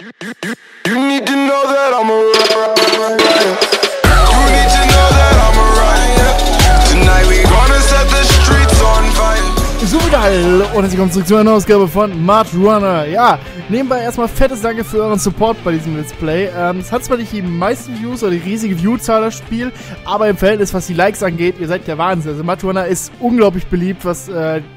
You need to know that I'm a runner. You need to know that I'm a runner. Tonight we gonna set the streets on fire. So geil! Und herzlich willkommen zurück zu einer Ausgabe von MudRunner. Ja, nebenbei erstmal fettes Danke für euren Support bei diesem Let's Play. Es hat zwar nicht die meisten Views oder die riesige Viewzahl das Spiel, aber im Verhältnis, was die Likes angeht, ihr seid der Wahnsinn. Also MudRunner ist unglaublich beliebt, was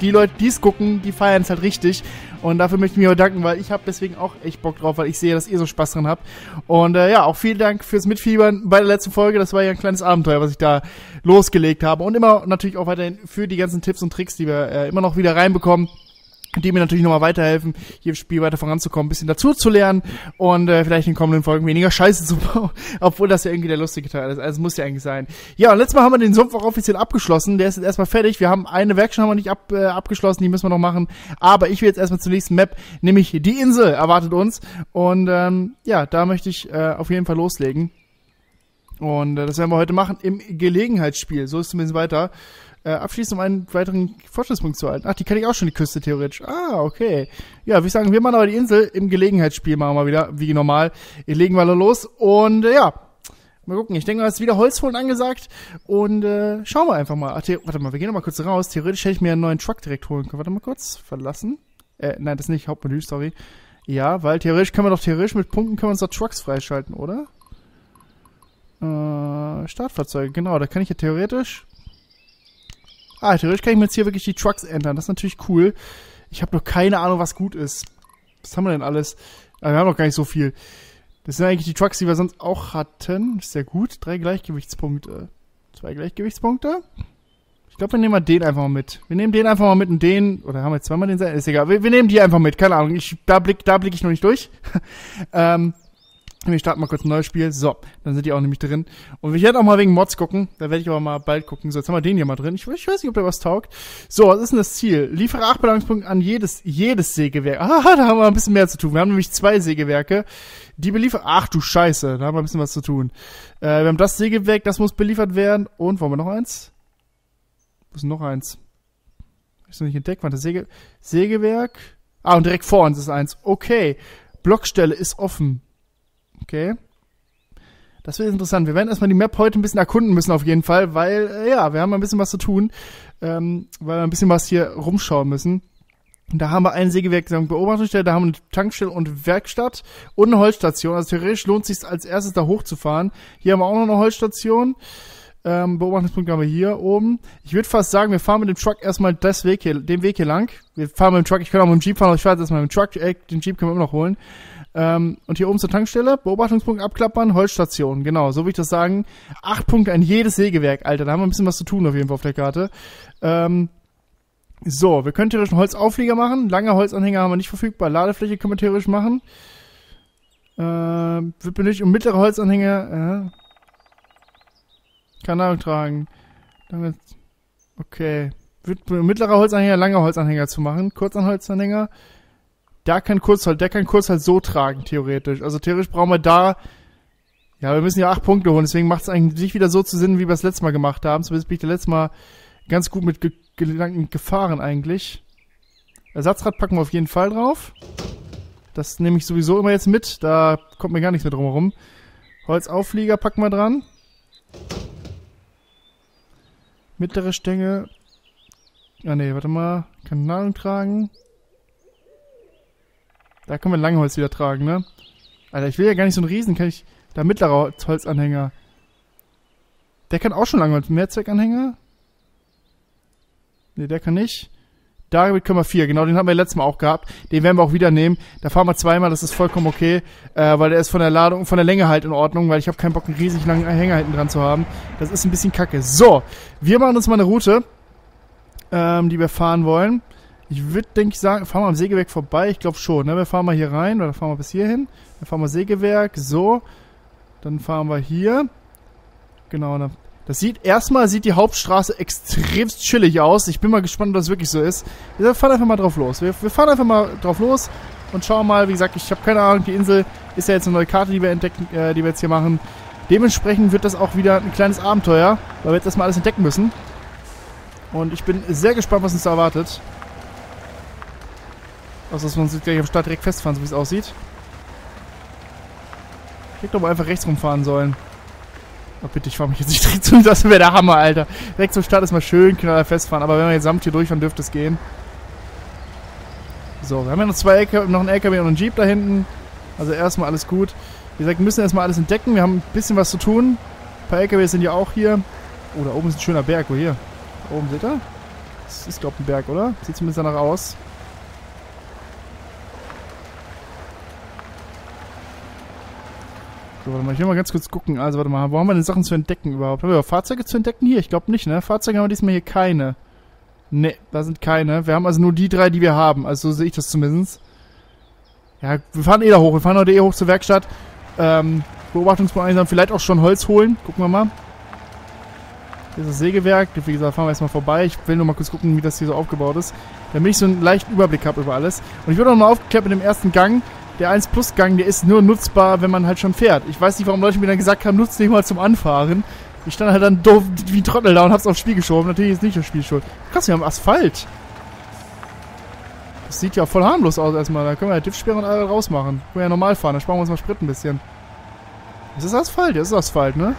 die Leute, die es gucken, die feiern es halt richtig. Und dafür möchte ich mich auch danken, weil ich habe deswegen auch echt Bock drauf, weil ich sehe, dass ihr so Spaß dran habt. Und ja, auch vielen Dank fürs Mitfiebern bei der letzten Folge. Das war ja ein kleines Abenteuer, was ich da losgelegt habe. Und immer natürlich auch weiterhin für die ganzen Tipps und Tricks, die wir immer noch wieder reinbekommen, die mir natürlich nochmal weiterhelfen, hier im Spiel weiter voranzukommen, ein bisschen dazu zu lernen und vielleicht in den kommenden Folgen weniger Scheiße zu bauen, obwohl das ja irgendwie der lustige Teil ist, also muss ja eigentlich sein. Ja, und letztes Mal haben wir den Sumpf auch offiziell abgeschlossen, der ist jetzt erstmal fertig, wir haben eine Werkstatt haben wir nicht abgeschlossen, die müssen wir noch machen, aber ich will jetzt erstmal zur nächsten Map, nämlich die Insel erwartet uns und ja, da möchte ich auf jeden Fall loslegen und das werden wir heute machen im Gelegenheitsspiel, so ist es zumindest weiter. Abschließend, um einen weiteren Fortschrittspunkt zu erhalten. Ach, die kann ich auch schon, die Küste, theoretisch. Ah, okay. Ja, wie ich sagen, wir machen aber die Insel im Gelegenheitsspiel, machen wir mal wieder, wie normal. Legen wir los und ja, mal gucken. Ich denke, da ist wieder Holz holen angesagt und schauen wir einfach mal. Ach, warte mal, wir gehen noch mal kurz raus. Theoretisch hätte ich mir einen neuen Truck direkt holen können. Warte mal kurz, verlassen. Nein, das nicht, Hauptmenü, sorry. Ja, weil theoretisch können wir doch, mit Punkten können wir uns da Trucks freischalten, oder? Startfahrzeuge, genau, da kann ich ja theoretisch... Ah, theoretisch kann ich mir jetzt hier wirklich die Trucks ändern. Das ist natürlich cool. Ich habe noch keine Ahnung, was gut ist. Was haben wir denn alles? Wir haben noch gar nicht so viel. Das sind eigentlich die Trucks, die wir sonst auch hatten. Ist ja gut. 3 Gleichgewichtspunkte. 2 Gleichgewichtspunkte. Ich glaube, wir nehmen mal den einfach mal mit. Wir nehmen den einfach mal mit und den... Oder haben wir jetzt zweimal den... Ist egal. Wir nehmen die einfach mit. Keine Ahnung. Da blick ich noch nicht durch. Wir starten mal kurz ein neues Spiel. So, dann sind die auch nämlich drin. Und ich werde auch mal wegen Mods gucken. Da werde ich aber mal bald gucken. So, jetzt haben wir den hier mal drin. Ich weiß nicht, ob der was taugt. So, was ist denn das Ziel? Liefere 8 Belagerungspunkte an jedes Sägewerk. Ah, da haben wir ein bisschen mehr zu tun. Wir haben nämlich 2 Sägewerke. Die beliefern... Ach du Scheiße, da haben wir ein bisschen was zu tun. Wir haben das Sägewerk, das muss beliefert werden. Und wollen wir noch eins? Wo ist noch eins? Ist noch nicht entdeckt. Warte, Sägewerk. Ah, und direkt vor uns ist eins. Okay. Blockstelle ist offen. Okay. Das wird interessant. Wir werden erstmal die Map heute ein bisschen erkunden müssen auf jeden Fall, weil, ja, wir haben ein bisschen was zu tun, weil wir ein bisschen was hier rumschauen müssen. Und da haben wir ein Sägewerk, eine Beobachtungsstelle, da haben wir eine Tankstelle und Werkstatt und eine Holzstation. Also theoretisch lohnt es sich als erstes da hochzufahren. Hier haben wir auch noch eine Holzstation. Beobachtungspunkt haben wir hier oben. Ich würde fast sagen, wir fahren mit dem Truck erstmal den Weg hier lang. Wir fahren mit dem Truck, ich kann auch mit dem Jeep fahren, aber ich fahre jetzt erstmal mit dem Truck. Den Jeep können wir immer noch holen. Und hier oben zur Tankstelle, Beobachtungspunkt abklappern, Holzstation, genau, so will ich das sagen. 8 Punkte an jedes Sägewerk, Alter, da haben wir ein bisschen was zu tun auf jeden Fall auf der Karte. So, wir können theoretisch einen Holzauflieger machen, lange Holzanhänger haben wir nicht verfügbar, Ladefläche können wir theoretisch machen. Wird benötigt, um mittlere Holzanhänger, keine Ahnung tragen. Okay, wird mittlerer Holzanhänger, langer Holzanhänger zu machen, kurzer Holzanhänger. Der kann Kurzholz so tragen, theoretisch. Also theoretisch brauchen wir da... Ja, wir müssen ja 8 Punkte holen, deswegen macht es eigentlich nicht wieder so zu Sinn, wie wir es letztes Mal gemacht haben. Zumindest bin ich das letzte Mal ganz gut mit Gedanken gefahren eigentlich. Ersatzrad packen wir auf jeden Fall drauf. Das nehme ich sowieso immer jetzt mit, da kommt mir gar nichts mehr drum herum. Holzauflieger packen wir dran. Mittlere Stängel. Ah ne, warte mal. Kanal tragen. Da können wir Langholz wieder tragen, ne? Alter, ich will ja gar nicht so einen Riesen, kann ich... Da mittlerer Holzanhänger. Der kann auch schon Langholz. Mehrzweckanhänger? Ne, der kann nicht. Damit können wir 4, genau, den haben wir letztes Mal auch gehabt. Den werden wir auch wieder nehmen. Da fahren wir zweimal, das ist vollkommen okay. Weil der ist von der Ladung, von der Länge halt in Ordnung, weil ich habe keinen Bock, einen riesig langen Hänger hinten dran zu haben. Das ist ein bisschen kacke. So, wir machen uns mal eine Route, die wir fahren wollen. Ich würde, denke ich, sagen, fahren wir am Sägewerk vorbei. Ich glaube schon, ne? Wir fahren mal hier rein, oder fahren wir bis hier hin. Dann fahren wir Sägewerk, so. Dann fahren wir hier. Genau, ne? Das sieht, erstmal sieht die Hauptstraße extremst chillig aus. Ich bin mal gespannt, ob das wirklich so ist. Wir fahren einfach mal drauf los. Wir fahren einfach mal drauf los und schauen mal. Wie gesagt, ich habe keine Ahnung, die Insel ist ja jetzt eine neue Karte, die wir entdecken, die wir jetzt hier machen. Dementsprechend wird das auch wieder ein kleines Abenteuer, weil wir jetzt erstmal alles entdecken müssen. Und ich bin sehr gespannt, was uns da erwartet. Also, dass wir uns gleich am Start direkt festfahren, so wie es aussieht. Ich hätte aber einfach rechts rumfahren sollen. Oh bitte, ich fahre mich jetzt nicht direkt zu. Das wäre der Hammer, Alter. Direkt zum Start ist mal schön knaller festfahren. Aber wenn wir jetzt samt hier durchfahren, dürfte es gehen. So, wir haben ja noch zwei LKW, noch einen LKW und einen Jeep da hinten. Also erstmal alles gut. Wie gesagt, wir müssen erstmal alles entdecken. Wir haben ein bisschen was zu tun. Ein paar LKW sind ja auch hier. Oh, da oben ist ein schöner Berg. Wo hier? Da oben seht ihr? Das ist, glaube ich, ein Berg, oder? Sieht zumindest danach aus. So, warte mal, ich will mal ganz kurz gucken. Also, warte mal, wo haben wir denn Sachen zu entdecken überhaupt? Haben wir Fahrzeuge zu entdecken hier? Ich glaube nicht, ne? Fahrzeuge haben wir diesmal hier keine. Ne, da sind keine. Wir haben also nur die drei, die wir haben. Also, so sehe ich das zumindest. Ja, wir fahren eh da hoch. Wir fahren heute eh hoch zur Werkstatt. Beobachtungspunkt einsam. Vielleicht auch schon Holz holen. Gucken wir mal. Hier ist das Sägewerk. Wie gesagt, fahren wir erstmal vorbei. Ich will nur mal kurz gucken, wie das hier so aufgebaut ist. Damit ich so einen leichten Überblick habe über alles. Und ich wurde nochmal aufgeklärt mit dem ersten Gang. Der 1-Plus-Gang, der ist nur nutzbar, wenn man halt schon fährt. Ich weiß nicht, warum Leute mir dann gesagt haben, nutzt den mal zum Anfahren. Ich stand halt dann doof wie ein Trottel da und hab's aufs Spiel geschoben. Natürlich ist nicht das Spiel schuld. Krass, wir haben Asphalt. Das sieht ja voll harmlos aus erstmal. Da können wir ja Diffsperre und alle rausmachen. Können wir ja normal fahren, dann sparen wir uns mal Sprit ein bisschen. Das ist Asphalt, das ist Asphalt, ne?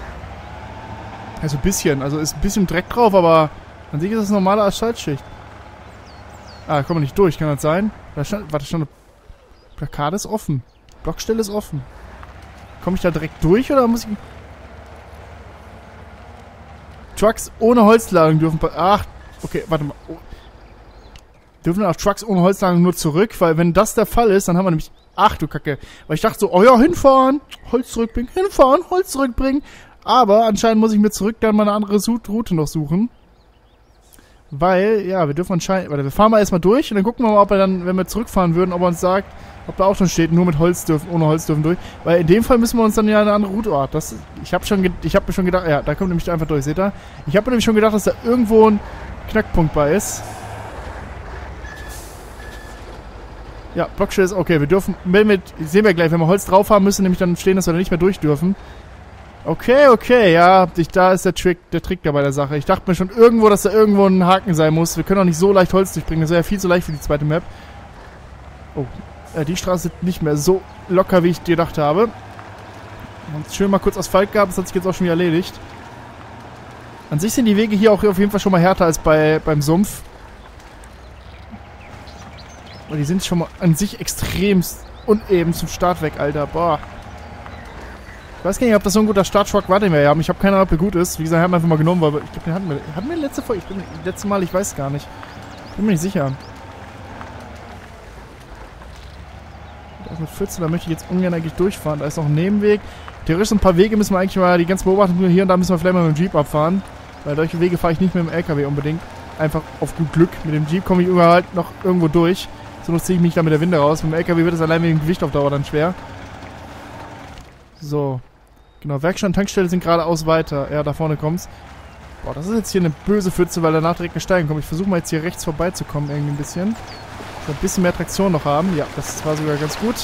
Also ein bisschen, also ist ein bisschen Dreck drauf, aber an sich ist das eine normale Asphaltschicht. Ah, kommen wir nicht durch, kann das sein? Da stand, warte, stand eine Plakade ist offen. Blockstelle ist offen. Komme ich da direkt durch oder muss ich... Trucks ohne Holzladung dürfen... Ach, okay, warte mal. Oh. Dürfen auch Trucks ohne Holzladung nur zurück, weil wenn das der Fall ist, dann haben wir nämlich... Ach du Kacke. Weil ich dachte so, oh ja, hinfahren, Holz zurückbringen, hinfahren, Holz zurückbringen. Aber anscheinend muss ich mir zurück dann mal eine andere Route noch suchen. Weil, ja, wir dürfen anscheinend... Warte, wir fahren mal erstmal durch und dann gucken wir mal, ob er dann, wenn wir zurückfahren würden, ob er uns sagt, ob da auch schon steht, nur mit Holz dürfen, ohne Holz dürfen durch. Weil in dem Fall müssen wir uns dann ja eine andere Route... Oh, das, ich hab mir schon gedacht... Ja, da kommt nämlich einfach durch, seht ihr? Ich habe mir nämlich schon gedacht, dass da irgendwo ein Knackpunkt bei ist. Ja, Blockstelle ist okay. Wir dürfen... Wenn wir, sehen wir gleich, wenn wir Holz drauf haben, müssen nämlich dann stehen, dass wir da nicht mehr durch dürfen. Okay, okay, ja, da ist der Trick da bei der Sache. Ich dachte mir schon irgendwo, dass da irgendwo ein Haken sein muss. Wir können auch nicht so leicht Holz durchbringen. Das wäre ja viel zu leicht für die zweite Map. Oh, die Straße ist nicht mehr so locker, wie ich gedacht habe. Wir haben schön mal kurz Asphalt gehabt, das hat sich jetzt auch schon wieder erledigt. An sich sind die Wege hier auch auf jeden Fall schon mal härter als beim Sumpf. Und die sind schon mal an sich extremst uneben zum Start weg, Alter. Boah. Ich weiß gar nicht, ob das so ein guter Startschlag war, den wir haben. Ich habe keine Ahnung, ob der gut ist. Wie gesagt, haben wir einfach mal genommen, weil ich glaube, den hatten wir. Hatten wir letzte Folge? Letztes Mal, ich weiß gar nicht. Bin mir nicht sicher. Mit 14, da möchte ich jetzt ungern eigentlich durchfahren. Da ist noch ein Nebenweg. Theoretisch ein paar Wege müssen wir eigentlich mal die ganze Beobachtung hier und da müssen wir vielleicht mal mit dem Jeep abfahren. Weil solche Wege fahre ich nicht mit dem LKW unbedingt. Einfach auf gut Glück. Mit dem Jeep komme ich überall noch irgendwo durch. So ziehe ich mich da mit der Winde raus. Mit dem LKW wird es allein wegen dem Gewicht auf Dauer dann schwer. So. Genau, Werkstatt und Tankstelle sind geradeaus weiter. Ja, da vorne kommt's. Boah, das ist jetzt hier eine böse Pfütze, weil danach direkt eine Steigung kommt. Ich versuche mal jetzt hier rechts vorbeizukommen irgendwie ein bisschen. So ein bisschen mehr Traktion noch haben. Ja, das war sogar ganz gut.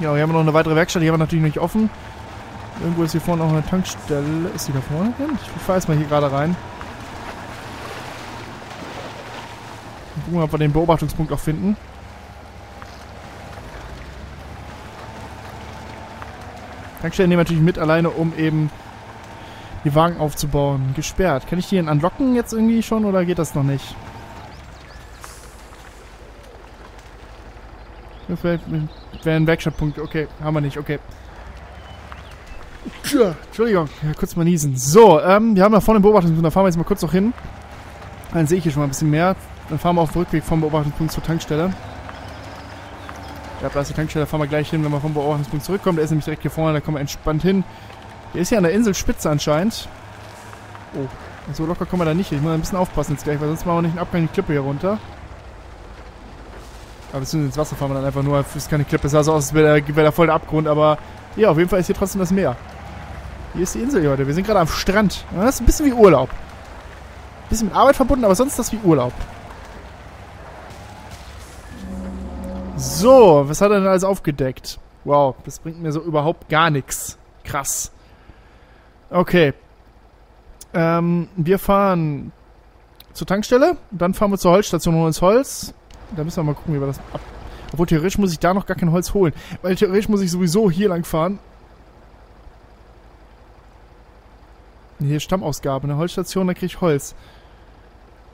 Ja, hier haben wir noch eine weitere Werkstatt. Die haben wir natürlich noch nicht offen. Irgendwo ist hier vorne noch eine Tankstelle. Ist die da vorne? Ich fahre erstmal hier gerade rein. Und gucken wir, ob wir den Beobachtungspunkt auch finden. Tankstellen nehmen wir natürlich mit, alleine, um eben die Wagen aufzubauen. Gesperrt. Kann ich die denn unlocken jetzt irgendwie schon oder geht das noch nicht? Das wäre ein Werkstattpunkt. Okay, haben wir nicht. Okay. Tja, Entschuldigung. Ja, kurz mal niesen. So, wir haben da vorne einen Beobachtungspunkt. Da fahren wir jetzt mal kurz noch hin. Dann sehe ich hier schon mal ein bisschen mehr. Dann fahren wir auf dem Rückweg vom Beobachtungspunkt zur Tankstelle. Ich glaube, da ist die Tankstelle, da fahren wir gleich hin, wenn wir vom Beobachtungspunkt zurückkommen. Der ist nämlich direkt hier vorne, da kommen wir entspannt hin. Der ist hier an der Inselspitze anscheinend. Oh, so locker kommen wir da nicht hin. Ich muss ein bisschen aufpassen jetzt gleich, weil sonst machen wir nicht einen Abgang in die Klippe hier runter. Aber beziehungsweise ins Wasser fahren wir dann einfach nur, das ist keine Klippe. Es sah so aus, als wäre da voll der Abgrund, aber ja, auf jeden Fall ist hier trotzdem das Meer. Hier ist die Insel hier heute, wir sind gerade am Strand. Das ist ein bisschen wie Urlaub. Ein bisschen mit Arbeit verbunden, aber sonst ist das wie Urlaub. So, was hat er denn alles aufgedeckt? Wow, das bringt mir so überhaupt gar nichts. Krass. Okay. Wir fahren zur Tankstelle. Dann fahren wir zur Holzstation und holen uns Holz. Da müssen wir mal gucken, wie wir das... Obwohl, theoretisch muss ich da noch gar kein Holz holen. Weil theoretisch muss ich sowieso hier lang fahren. denn hier? Stammausgabe, eine Holzstation, da kriege ich Holz.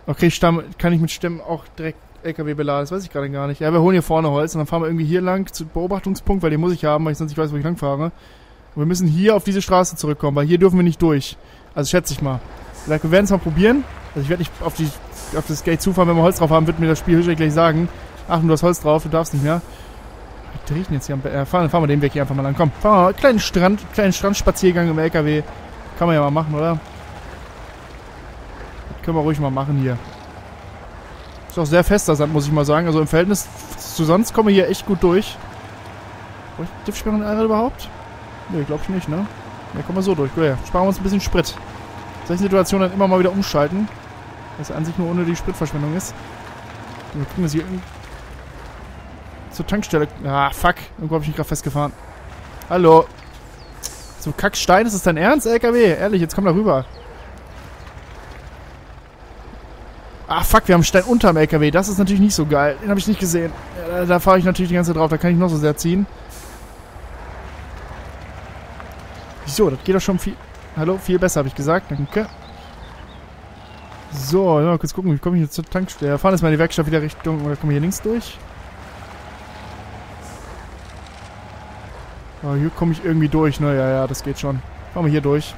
Okay, Stamm, kann ich mit Stämmen auch direkt LKW beladen, das weiß ich gerade gar nicht. Ja, wir holen hier vorne Holz und dann fahren wir irgendwie hier lang zum Beobachtungspunkt, weil den muss ich haben, weil ich sonst nicht weiß, wo ich lang fahre. Und wir müssen hier auf diese Straße zurückkommen, weil hier dürfen wir nicht durch. Also schätze ich mal. Vielleicht, wir werden es mal probieren. Also ich werde nicht auf das Gate zufahren, wenn wir Holz drauf haben, wird mir das Spiel höchstwahrscheinlich gleich sagen. Ach, du hast Holz drauf, du darfst nicht mehr. Wir riechen jetzt hier am fahren wir den Weg hier einfach mal lang. Komm, fahren wir mal. Kleinen Strandspaziergang im LKW. Kann man ja mal machen, oder? Das können wir ruhig mal machen hier. Ist auch sehr fester Sand, muss ich mal sagen. Also im Verhältnis zu sonst kommen wir hier echt gut durch. Darf ich mir noch ein Einrad überhaupt? Ne, glaube ich nicht, ne? Ja, kommen wir so durch. Gut, ja. Sparen wir uns ein bisschen Sprit. In solchen Situationen dann immer mal wieder umschalten. Was an sich nur ohne die Spritverschwendung ist. Wir kriegen das hier zur Tankstelle. Ah, fuck. Irgendwo habe ich mich gerade festgefahren. Hallo. So Kackstein, ist das dein Ernst, LKW? Ehrlich, jetzt komm da rüber. Ah, fuck, wir haben einen Stein unterm LKW. Das ist natürlich nicht so geil. Den habe ich nicht gesehen. Da fahre ich natürlich die ganze Zeit drauf. Da kann ich noch so sehr ziehen. Wieso? Das geht doch schon viel... Hallo? Viel besser, habe ich gesagt. Danke. So, mal kurz gucken. Wie komme ich jetzt zur Tankstelle? Wir fahren jetzt mal in die Werkstatt wieder Richtung... Oder kommen wir hier links durch? Oh, hier komme ich irgendwie durch. Ne, ja, das geht schon. Fahren wir hier durch.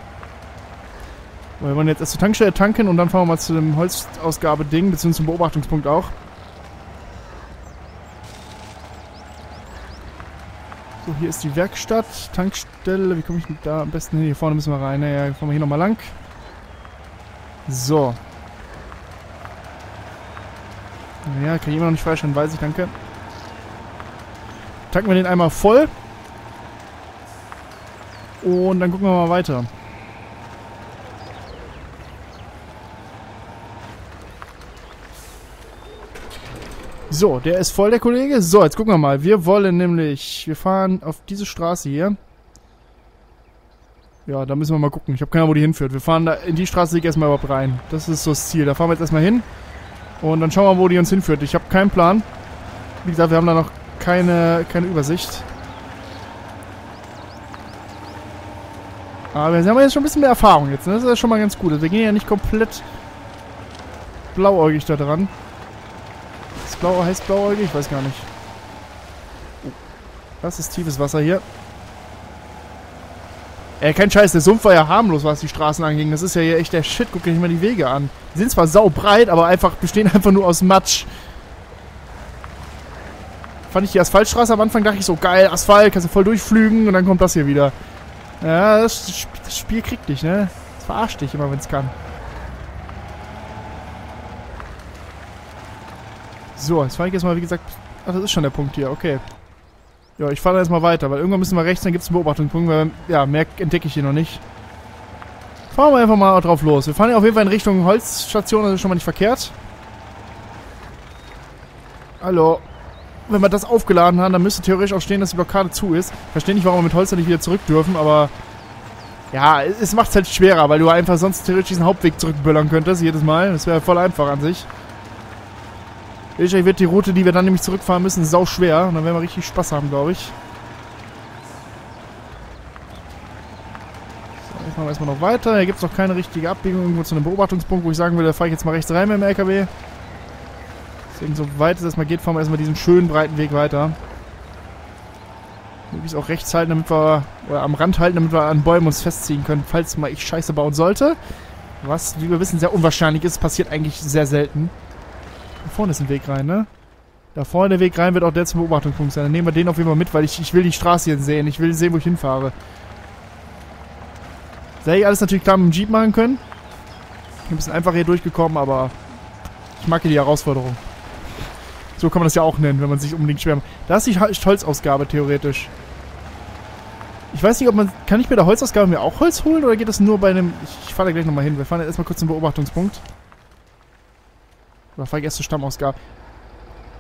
Wir wollen jetzt erst zur Tankstelle tanken und dann fahren wir mal zu dem Holzausgabe-Ding, beziehungsweise zum Beobachtungspunkt auch. So, hier ist die Werkstatt, Tankstelle, wie komme ich da am besten hin? Hier vorne müssen wir rein, naja, fahren wir hier nochmal lang. So. Naja, kann ich immer noch nicht freischalten, weiß ich, danke. Tanken wir den einmal voll. Und dann gucken wir mal weiter. So, der ist voll, der Kollege. So, jetzt gucken wir mal. Wir wollen nämlich... Wir fahren auf diese Straße hier. Ja, da müssen wir mal gucken. Ich habe keine Ahnung, wo die hinführt. Wir fahren da... In die Straße liegt erstmal überhaupt rein. Das ist so das Ziel. Da fahren wir jetzt erstmal hin. Und dann schauen wir mal, wo die uns hinführt. Ich habe keinen Plan. Wie gesagt, wir haben da noch keine Übersicht. Aber wir haben jetzt schon ein bisschen mehr Erfahrung jetzt. Ne? Das ist ja schon mal ganz gut. Also wir gehen ja nicht komplett blauäugig da dran. Blau heißt blauäugig? Ich weiß gar nicht. Das ist tiefes Wasser hier. Ey, kein Scheiß, der Sumpf war ja harmlos, was die Straßen anging. Das ist ja hier echt der Shit. Guck dir nicht mal die Wege an. Die sind zwar saubreit, aber einfach bestehen einfach nur aus Matsch. Fand ich die Asphaltstraße am Anfang, dachte ich so, geil, Asphalt, kannst du voll durchflügen und dann kommt das hier wieder. Ja, das Spiel kriegt dich, ne? Das verarscht dich immer, wenn es kann. So, jetzt fahre ich jetzt mal, wie gesagt... Ach, das ist schon der Punkt hier, okay. Ja, ich fahre jetzt mal weiter, weil irgendwann müssen wir rechts, dann gibt es einen Beobachtungspunkt, weil, ja, mehr entdecke ich hier noch nicht. Fahren wir einfach mal drauf los. Wir fahren ja auf jeden Fall in Richtung Holzstation, das ist schon mal nicht verkehrt. Hallo. Wenn wir das aufgeladen haben, dann müsste theoretisch auch stehen, dass die Blockade zu ist. Ich verstehe nicht, warum wir mit Holz nicht wieder zurück dürfen, aber... Ja, es macht es halt schwerer, weil du einfach sonst theoretisch diesen Hauptweg zurückböllern könntest, jedes Mal. Das wäre voll einfach an sich. Wahrscheinlich wird die Route, die wir dann nämlich zurückfahren müssen, sau schwer. Und dann werden wir richtig Spaß haben, glaube ich. So, jetzt machen wir erstmal noch weiter. Hier gibt es noch keine richtige Abbiegung irgendwo zu einem Beobachtungspunkt, wo ich sagen würde, da fahre ich jetzt mal rechts rein mit dem LKW. Deswegen, so weit es erstmal geht, fahren wir erstmal diesen schönen breiten Weg weiter. Möglichst auch rechts halten, damit wir, oder am Rand halten, damit wir an Bäumen uns festziehen können, falls mal ich Scheiße bauen sollte. Was, wie wir wissen, sehr unwahrscheinlich ist, passiert eigentlich sehr selten. Da vorne ist ein Weg rein, ne? Da vorne der Weg rein wird auch der zum Beobachtungspunkt sein. Dann nehmen wir den auf jeden Fall mit, weil ich will die Straße hier sehen. Ich will sehen, wo ich hinfahre. Das hätte ich alles natürlich klar mit dem Jeep machen können. Ich bin ein bisschen einfach hier durchgekommen, aber ich mag hier die Herausforderung. So kann man das ja auch nennen, wenn man sich unbedingt schwer macht. Da ist die Holzausgabe theoretisch. Ich weiß nicht, ob man... Kann ich bei der Holzausgabe mir auch Holz holen oder geht das nur bei einem... Ich fahre da gleich nochmal hin. Wir fahren jetzt erstmal kurz zum Beobachtungspunkt. Oder fahre ich erst zur Stammausgabe?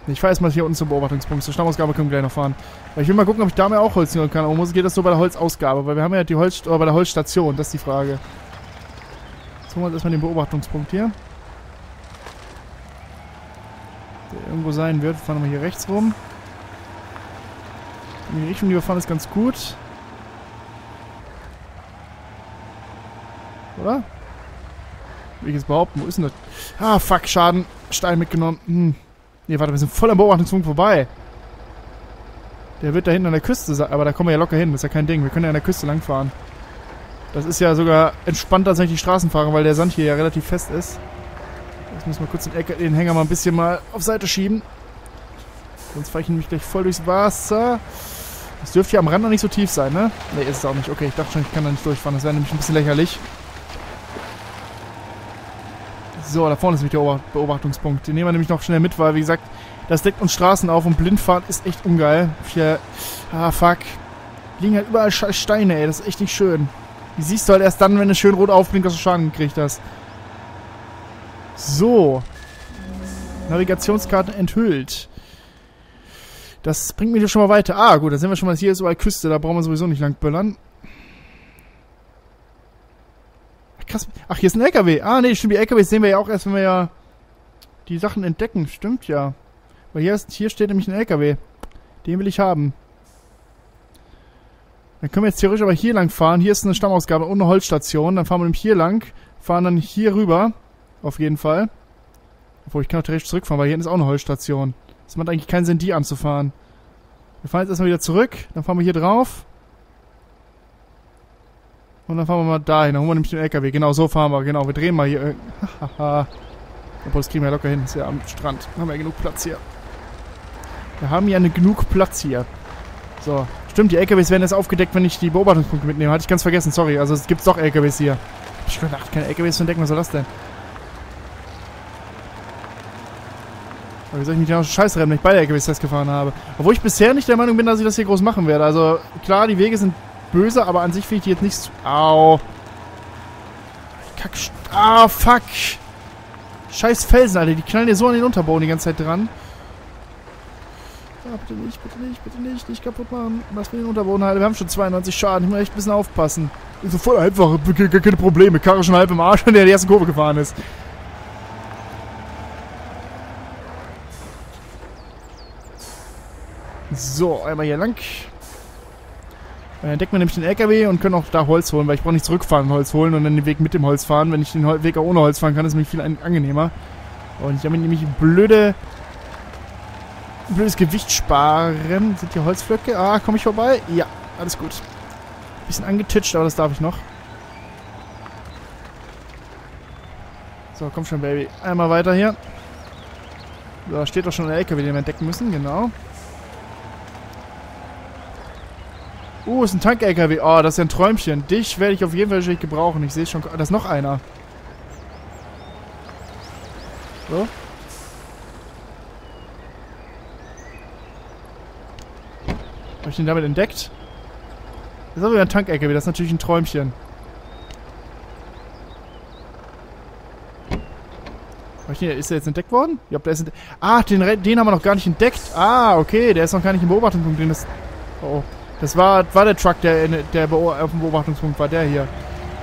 Nee, ich fahre erstmal hier unten zum Beobachtungspunkt. Zur Stammausgabe können wir gleich noch fahren. Weil ich will mal gucken, ob ich da mehr auch Holz nehmen kann. Aber geht das nur bei der Holzausgabe? Weil wir haben ja die bei der Holzstation. Das ist die Frage. Jetzt holen wir uns erstmal den Beobachtungspunkt hier. Der irgendwo sein wird. Wir fahren mal hier rechts rum. Die Richtung, die wir fahren, ist ganz gut. Oder? Will ich jetzt behaupten, wo ist denn das? Ah, fuck, Schaden. Stein mitgenommen. Hm. Nee, warte, wir sind voll am Beobachtungspunkt vorbei. Der wird da hinten an der Küste sein. Aber da kommen wir ja locker hin, das ist ja kein Ding. Wir können ja an der Küste langfahren. Das ist ja sogar entspannter, als wenn ich die Straßen fahre, weil der Sand hier ja relativ fest ist. Jetzt müssen wir kurz den Hänger mal ein bisschen auf Seite schieben. Sonst fahre ich nämlich gleich voll durchs Wasser. Das dürfte ja am Rand noch nicht so tief sein, ne? Ne, ist es auch nicht. Okay, ich dachte schon, ich kann da nicht durchfahren. Das wäre nämlich ein bisschen lächerlich. So, da vorne ist nämlich der Beobachtungspunkt. Den nehmen wir nämlich noch schnell mit, weil, wie gesagt, das deckt uns Straßen auf und Blindfahren ist echt ungeil. Hier, ah, fuck. Liegen halt überall scheiß Steine, ey. Das ist echt nicht schön. Die siehst du halt erst dann, wenn es schön rot aufblinkt, dass du Schaden gekriegt hast. So. Navigationskarten enthüllt. Das bringt mich hier schon mal weiter. Ah, gut, da sehen wir schon mal, hier ist überall Küste. Da brauchen wir sowieso nicht lang böllern. Krass. Ach, hier ist ein LKW. Ah, nee, stimmt, die LKWs sehen wir ja auch erst, wenn wir ja die Sachen entdecken. Stimmt ja. Weil hier steht nämlich ein LKW. Den will ich haben. Dann können wir jetzt theoretisch aber hier lang fahren. Hier ist eine Stammausgabe und eine Holzstation. Dann fahren wir nämlich hier lang. Fahren dann hier rüber. Auf jeden Fall. Obwohl, ich kann auch theoretisch zurückfahren, weil hier ist auch eine Holzstation. Es macht eigentlich keinen Sinn, die anzufahren. Wir fahren jetzt erstmal wieder zurück. Dann fahren wir hier drauf. Und dann fahren wir mal dahin. Dann holen wir nämlich den LKW. Genau, so fahren wir. Genau, wir drehen mal hier. Hahaha. Obwohl, das kriegen wir ja locker hin. Das ist ja am Strand. Haben wir ja genug Platz hier. Wir haben ja genug Platz hier. So. Stimmt, die LKWs werden jetzt aufgedeckt, wenn ich die Beobachtungspunkte mitnehme. Hatte ich ganz vergessen, sorry. Also es gibt doch LKWs hier. Ich hab schon gedacht, keine LKWs zu entdecken. Was soll das denn? Aber wie soll ich mich denn auch scheiße rennen, wenn ich beide LKWs festgefahren habe? Obwohl ich bisher nicht der Meinung bin, dass ich das hier groß machen werde. Also klar, die Wege sind böse, aber an sich finde ich die jetzt nicht so... Au. Kack... Ah, fuck. Scheiß Felsen, Alter. Die knallen hier so an den Unterbau die ganze Zeit dran. Ah, bitte nicht, bitte nicht, bitte nicht. Nicht kaputt machen. Lass mir den Unterboden halten. Wir haben schon 92 Schaden. Ich muss echt ein bisschen aufpassen. Ist so voll einfach. Keine Probleme. Karre schon halb im Arsch, wenn der in die erste Kurve gefahren ist. So, einmal hier lang. Dann entdecken wir nämlich den LKW und können auch da Holz holen, weil ich brauche nicht zurückfahren und Holz holen und dann den Weg mit dem Holz fahren. Wenn ich den Weg auch ohne Holz fahren kann, ist es nämlich viel angenehmer. Und ich habe nämlich blödes Gewicht sparen. Sind hier Holzflöcke? Ah, komme ich vorbei? Ja, alles gut. Bisschen angetitscht, aber das darf ich noch. So, komm schon, Baby. Einmal weiter hier. Da steht doch schon der LKW, den wir entdecken müssen, genau. Ist ein Tank-LKW. Oh, das ist ja ein Träumchen. Dich werde ich auf jeden Fall natürlich gebrauchen. Ich sehe schon. Da ist noch einer. So. Habe ich den damit entdeckt? Das ist aber wieder ein Tank-LKW. Das ist natürlich ein Träumchen. Ist der jetzt entdeckt worden? Ja, der ist entdeckt. Ah, den haben wir noch gar nicht entdeckt. Ah, okay. Der ist noch gar nicht im Beobachtungspunkt. Oh. Das war der Truck, der auf dem Beobachtungspunkt war, der hier.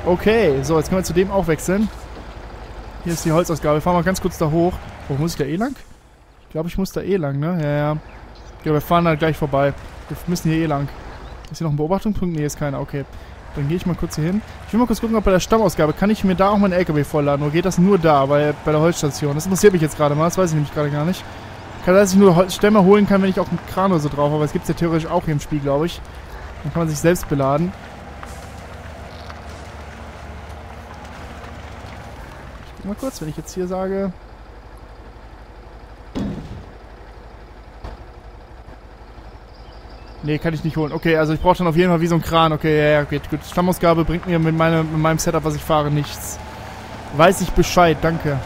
Okay, so, jetzt können wir zu dem auch wechseln. Hier ist die Holzausgabe. Fahren wir ganz kurz da hoch. Oh, muss ich da eh lang? Ich glaube, ich muss da eh lang, ne? Ja. Ja, wir fahren da gleich vorbei. Wir müssen hier eh lang. Ist hier noch ein Beobachtungspunkt? Ne, ist keiner. Okay. Dann gehe ich mal kurz hier hin. Ich will mal kurz gucken, ob bei der Stammausgabe kann ich mir da auch meinen LKW vollladen. Oder geht das nur da, bei der Holzstation? Das interessiert mich jetzt gerade mal. Das weiß ich nämlich gerade gar nicht. Kann sein, dass ich nur Stämme holen kann, wenn ich auch einen Kran oder so drauf habe. Aber es gibt es ja theoretisch auch hier im Spiel, glaube ich. Dann kann man sich selbst beladen. Ich guck mal kurz, wenn ich jetzt hier sage... Ne, kann ich nicht holen. Okay, also ich brauche dann auf jeden Fall wie so einen Kran. Okay, ja, okay, gut. Stammausgabe bringt mir mit meinem Setup, was ich fahre, nichts. Weiß ich Bescheid, danke.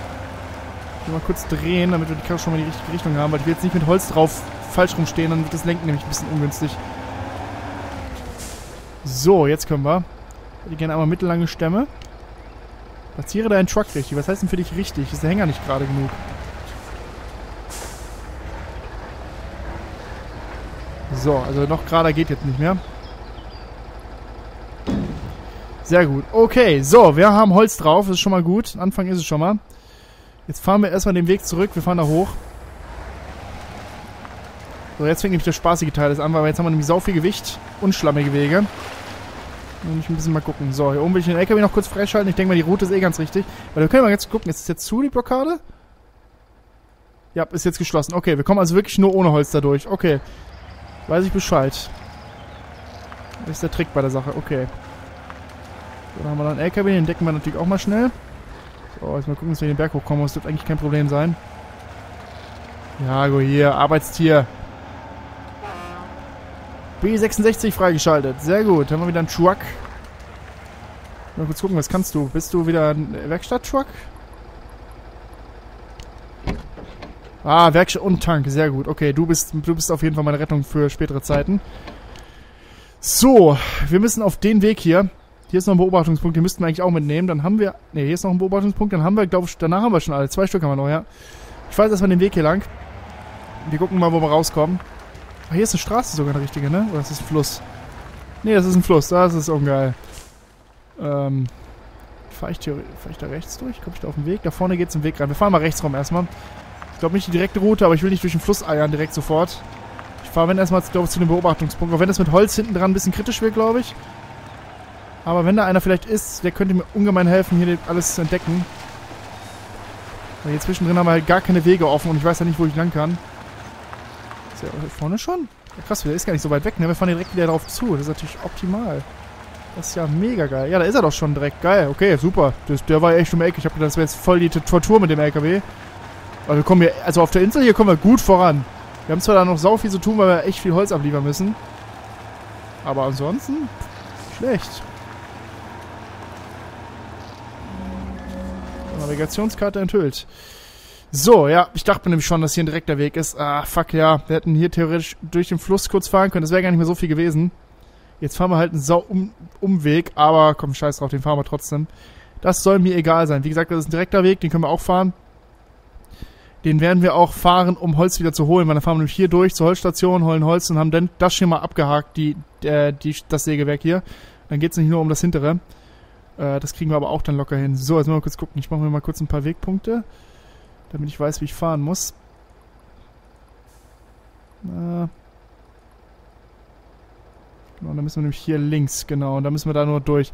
Ich will mal kurz drehen, damit wir die Karre schon mal in die richtige Richtung haben, weil ich will jetzt nicht mit Holz drauf falsch rumstehen, dann wird das Lenken nämlich ein bisschen ungünstig. So, jetzt können wir. Ich hätte gerne einmal mittellange Stämme. Platziere deinen Truck richtig. Was heißt denn für dich richtig? Ist der Hänger nicht gerade genug? So, also noch gerader geht jetzt nicht mehr. Sehr gut. Okay, so, wir haben Holz drauf. Das ist schon mal gut. Anfang ist es schon mal. Jetzt fahren wir erstmal den Weg zurück. Wir fahren da hoch. So, jetzt fängt nämlich der spaßige Teil an, weil jetzt haben wir nämlich sau viel Gewicht und schlammige Wege. Dann muss ich ein bisschen mal gucken. So, hier oben will ich den LKW noch kurz freischalten. Ich denke mal, die Route ist eh ganz richtig. Weil wir können mal jetzt gucken. Ist es jetzt zu, die Blockade? Ja, ist jetzt geschlossen. Okay, wir kommen also wirklich nur ohne Holz da durch. Okay. Weiß ich Bescheid. Das ist der Trick bei der Sache. Okay. So, dann haben wir noch einen LKW. Den decken wir natürlich auch mal schnell. So, jetzt mal gucken, dass wir den Berg hochkommen. Das dürfte eigentlich kein Problem sein. Jago hier. Arbeitstier. B66 freigeschaltet. Sehr gut. Dann haben wir wieder einen Truck. Mal kurz gucken, was kannst du? Bist du wieder ein Werkstatt-Truck? Ah, Werkstatt und Tank. Sehr gut. Okay, du bist auf jeden Fall meine Rettung für spätere Zeiten. So, wir müssen auf den Weg hier. Hier ist noch ein Beobachtungspunkt. Den müssten wir eigentlich auch mitnehmen. Dann haben wir... Ne, hier ist noch ein Beobachtungspunkt. Dann haben wir, glaube ich... Danach haben wir schon alle. 2 Stück haben wir noch, ja. Ich fahre jetzt erstmal den Weg hier lang. Wir gucken mal, wo wir rauskommen. Ach, hier ist eine Straße sogar eine richtige, ne? Oder ist das ein Fluss? Ne, das ist ein Fluss. Das ist ungeil. Fahr ich da rechts durch? Komme ich da auf den Weg? Da vorne geht es im Weg rein. Wir fahren mal rechts rum erstmal. Ich glaube nicht die direkte Route, aber ich will nicht durch den Fluss eiern direkt sofort. Ich fahre, wenn erstmal, glaube ich, zu dem Beobachtungspunkt. Auch wenn das mit Holz hinten dran ein bisschen kritisch wird, glaube ich. Aber wenn da einer vielleicht ist, der könnte mir ungemein helfen, hier alles zu entdecken. Weil hier zwischendrin haben wir halt gar keine Wege offen und ich weiß ja nicht, wo ich lang kann. Ist ja vorne schon? Ja, krass, der ist gar nicht so weit weg, ne? Wir fahren direkt wieder drauf zu. Das ist natürlich optimal. Das ist ja mega geil. Ja, da ist er doch schon direkt. Geil, okay, super. Der war ja echt um die Ecke. Ich habe gedacht, das wäre jetzt voll die Tortur mit dem LKW. Aber wir kommen hier, also auf der Insel hier kommen wir gut voran. Wir haben zwar da noch sau viel zu tun, weil wir echt viel Holz abliefern müssen. Aber ansonsten, schlecht. Navigationskarte enthüllt. So, ja, ich dachte nämlich schon, dass hier ein direkter Weg ist. Ah, fuck, ja. Wir hätten hier theoretisch durch den Fluss kurz fahren können. Das wäre gar nicht mehr so viel gewesen. Jetzt fahren wir halt einen Sau-Umweg, aber komm, scheiß drauf, den fahren wir trotzdem. Das soll mir egal sein. Wie gesagt, das ist ein direkter Weg, den können wir auch fahren. Den werden wir auch fahren, um Holz wieder zu holen. Weil dann fahren wir nämlich hier durch zur Holzstation, holen Holz und haben dann das schon mal abgehakt, das Sägewerk hier. Dann geht es nicht nur um das hintere. Das kriegen wir aber auch dann locker hin. So, jetzt mal kurz gucken. Ich mache mir mal kurz ein paar Wegpunkte, damit ich weiß, wie ich fahren muss. Genau, da müssen wir nämlich hier links, genau. Und da müssen wir da nur durch.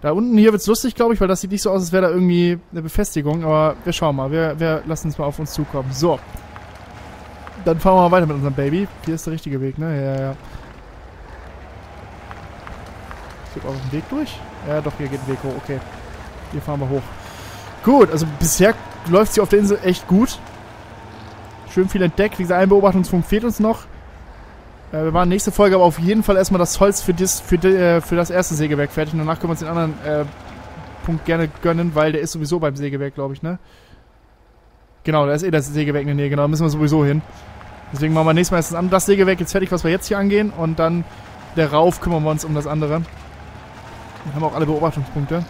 Da unten hier wird es lustig, glaube ich, weil das sieht nicht so aus, als wäre da irgendwie eine Befestigung. Aber wir schauen mal. Wir lassen es mal auf uns zukommen. So. Dann fahren wir mal weiter mit unserem Baby. Hier ist der richtige Weg, ne? Ja. Geht auch den Weg durch? Ja, doch, hier geht ein Weg hoch. Okay. Hier fahren wir hoch. Gut, also bisher läuft es hier auf der Insel echt gut. Schön viel entdeckt. Wie gesagt, ein Beobachtungspunkt fehlt uns noch. Wir machen nächste Folge aber auf jeden Fall erstmal das Holz für das erste Sägewerk fertig. Und danach können wir uns den anderen Punkt gerne gönnen, weil der ist sowieso beim Sägewerk, glaube ich, ne? Genau, da ist eh das Sägewerk in der Nähe. Genau, da müssen wir sowieso hin. Deswegen machen wir nächstes Mal erstmal das Sägewerk jetzt fertig, was wir jetzt hier angehen. Und dann darauf kümmern wir uns um das andere. Dann haben wir auch alle Beobachtungspunkte.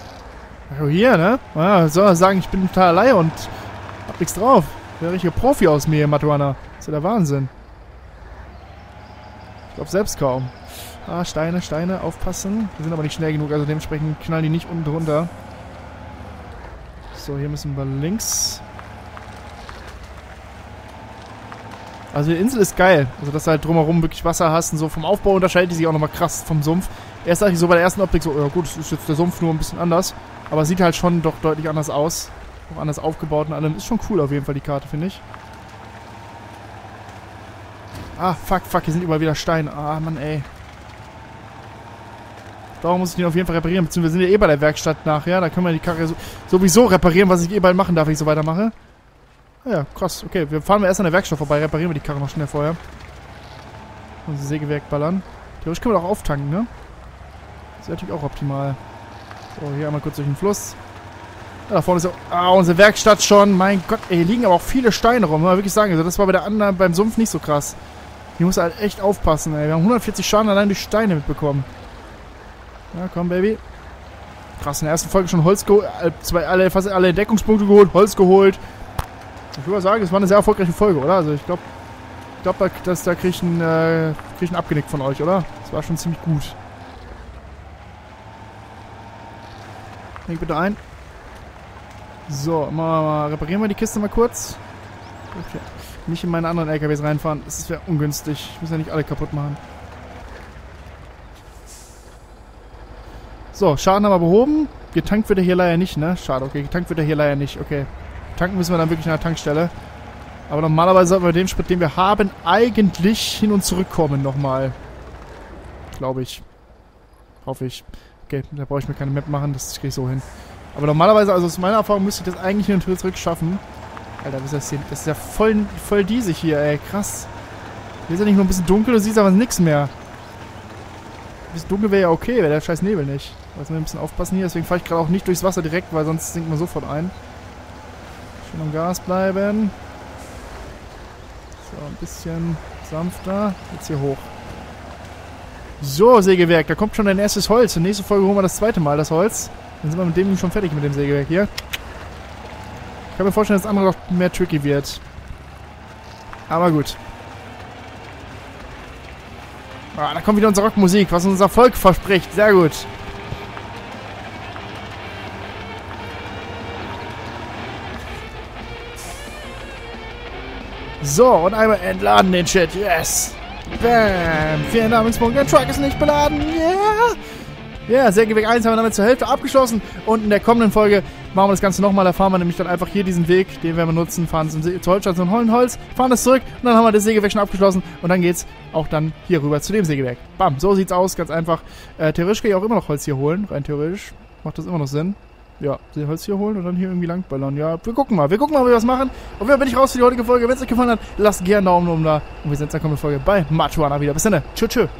Also hier, ne? Ah, soll man sagen, ich bin total allein und hab nichts drauf. Der richtige Profi aus mir, MudRunner. Das ist ja der Wahnsinn. Ich glaube selbst kaum. Ah, Steine, aufpassen. Die sind aber nicht schnell genug, also dementsprechend knallen die nicht unten drunter. So, hier müssen wir links. Also die Insel ist geil. Also dass du halt drumherum wirklich Wasser hast und so. Vom Aufbau unterscheidet die sich auch nochmal krass vom Sumpf. Erst dachte ich so bei der ersten Optik so, ja gut, es ist jetzt der Sumpf nur ein bisschen anders. Aber es sieht halt schon doch deutlich anders aus. Auch anders aufgebaut und allem. Ist schon cool auf jeden Fall die Karte, finde ich. Ah, fuck, hier sind überall wieder Steine. Ah, Mann, ey. Darum muss ich den auf jeden Fall reparieren. Beziehungsweise wir sind ja eh bei der Werkstatt nachher. Da können wir die Karre sowieso reparieren, was ich eh bald machen darf, wenn ich so weitermache. Ja, krass. Okay, wir fahren erst an der Werkstatt vorbei. Reparieren wir die Karre noch schnell vorher. Unser Sägewerk ballern. Theoretisch können wir doch auftanken, ne? Das ist natürlich auch optimal. So, hier einmal kurz durch den Fluss. Ja, da vorne ist auch... Ah, unsere Werkstatt schon. Mein Gott, ey, hier liegen aber auch viele Steine rum. Muss man wirklich sagen. Also das war bei der anderen beim Sumpf nicht so krass. Hier muss halt echt aufpassen, ey. Wir haben 140 Schaden allein durch Steine mitbekommen. Ja, komm, Baby. Krass, in der ersten Folge schon Holz geholt. Fast alle Entdeckungspunkte geholt, Holz geholt. Ich würde mal sagen, es war eine sehr erfolgreiche Folge, oder? Also ich glaube, da krieg ich einen Abgenick von euch, oder? Das war schon ziemlich gut. Denk bitte ein. So, mal reparieren wir die Kiste mal kurz. Okay. Nicht in meine anderen LKWs reinfahren, das wäre ungünstig. Ich muss ja nicht alle kaputt machen. So, Schaden haben wir behoben. Getankt wird er hier leider nicht, ne? Schade, okay. Getankt wird er hier leider nicht, okay. Tanken müssen wir dann wirklich an der Tankstelle. Aber normalerweise sollten wir mit dem Sprit, den wir haben, eigentlich hin und zurückkommen nochmal. Glaube ich. Hoffe ich. Okay, da brauche ich mir keine Map machen, das kriege ich so hin. Aber normalerweise, also aus meiner Erfahrung, müsste ich das eigentlich hin und wieder zurück schaffen. Alter, was ist das hier? Das ist ja voll diesig hier, ey. Krass. Hier ist ja nicht nur ein bisschen dunkel, du siehst aber nichts mehr. Ein bisschen dunkel wäre ja okay, wäre der scheiß Nebel nicht. Also wir müssen ein bisschen aufpassen hier, deswegen fahre ich gerade auch nicht durchs Wasser direkt, weil sonst sinkt man sofort ein. Schön am Gas bleiben. So, ein bisschen sanfter. Jetzt hier hoch. So, Sägewerk, da kommt schon dein erstes Holz. In der nächsten Folge holen wir das zweite Mal das Holz. Dann sind wir mit dem schon fertig mit dem Sägewerk hier. Ich kann mir vorstellen, dass das andere noch mehr tricky wird. Aber gut. Ah, da kommt wieder unsere Rockmusik, was uns Erfolg verspricht. Sehr gut. So, und einmal entladen den Shit. Yes! Bam! 4 Namenspunkte. Der Truck ist nicht beladen. Yeah! Ja, yeah, Sägewerk 1 haben wir damit zur Hälfte abgeschlossen. Und in der kommenden Folge machen wir das Ganze nochmal. Da fahren wir nämlich dann einfach hier diesen Weg, den werden wir nutzen, fahren zum Holzstand, zum Hollenholz, fahren das zurück und dann haben wir das Sägewerk schon abgeschlossen. Und dann geht's auch dann hier rüber zu dem Sägewerk. Bam, so sieht's aus, ganz einfach. Theoretisch kann ich auch immer noch Holz hier holen, rein theoretisch. Macht das immer noch Sinn. Ja, Holz hier holen und dann hier irgendwie langballern. Ja, wir gucken mal, wie wir was machen. Und wer bin ich raus für die heutige Folge? Wenn es euch gefallen hat, lasst gerne einen Daumen oben da. Und wir sehen uns in der kommenden Folge bei MudRunner wieder. Bis dann, tschö, tschö.